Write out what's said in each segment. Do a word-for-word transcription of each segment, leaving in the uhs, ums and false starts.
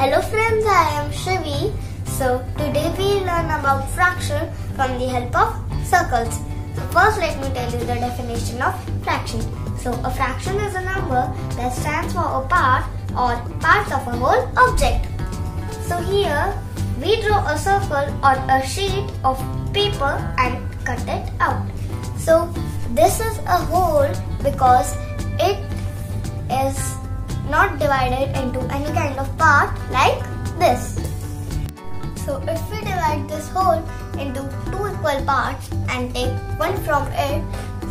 Hello friends, I am Shrivi. So today we learn about fraction from the help of circles. So first let me tell you the definition of fraction. So a fraction is a number that stands for a part or parts of a whole object. So here we draw a circle on a sheet of paper and cut it out. So this is a whole because it is not divided into any kind of part like this. So if we divide this whole into two equal parts and take one from it,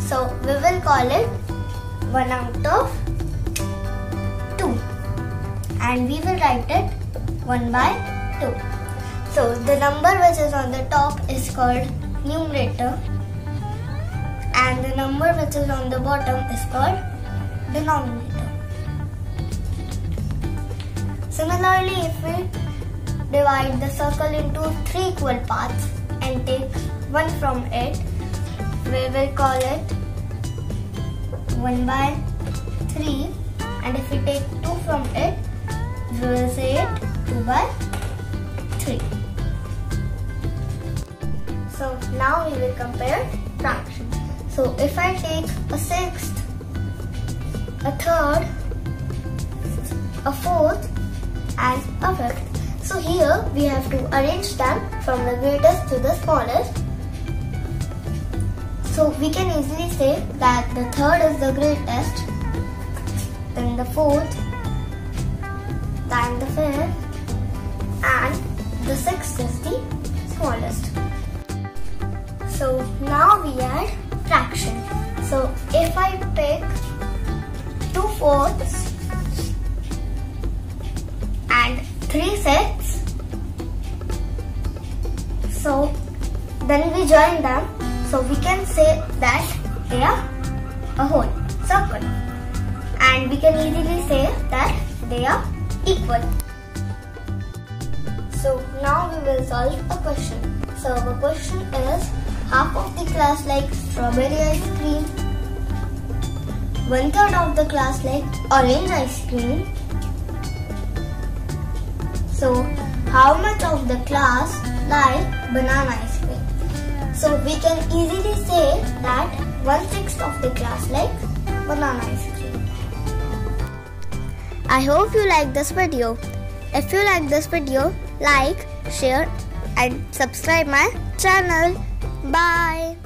so we will call it one out of two, and we will write it one by two. So the number which is on the top is called numerator, and the number which is on the bottom is called denominator. Similarly, if we divide the circle into three equal parts and take one from it, we will call it one by three, and if we take two from it, we will say it two by three. So now we will compare fractions. So if I take a sixth, a third, a fourth, and a fifth. So here we have to arrange them from the greatest to the smallest. So we can easily say that the third is the greatest, then the fourth, then the fifth, and the sixth is the smallest. So now we add fraction. So if I pick two fourths, three sixths, so then we join them, so we can say that they are a whole circle, and we can easily say that they are equal. So now we will solve a question. So the question is, half of the class likes strawberry ice cream, one third of the class likes orange ice cream. So how much of the class like banana ice cream? So we can easily say that one sixth of the class like banana ice cream. I hope you like this video. If you like this video, like, share and subscribe my channel. Bye.